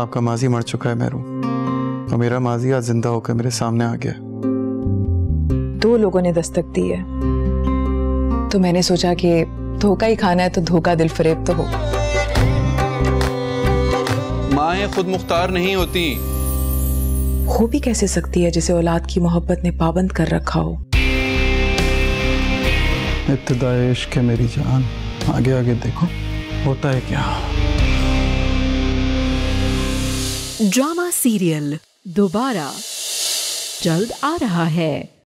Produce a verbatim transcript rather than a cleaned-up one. आपका माजी मर चुका है मेरू, और मेरा माजी आज जिंदा होकर मेरे सामने आ गया। दो लोगों ने दस्तक दी है, तो मैंने सोचा कि धोखा ही खाना है तो धोखा दिल फरेब तो हो। माँ खुद मुख्तार नहीं होती, हो भी कैसे सकती है जिसे औलाद की मोहब्बत ने पाबंद कर रखा हो। इब्तिदाए इश्क है मेरी जान, आगे आगे देखो होता है क्या। ड्रामा सीरियल दोबारा जल्द आ रहा है।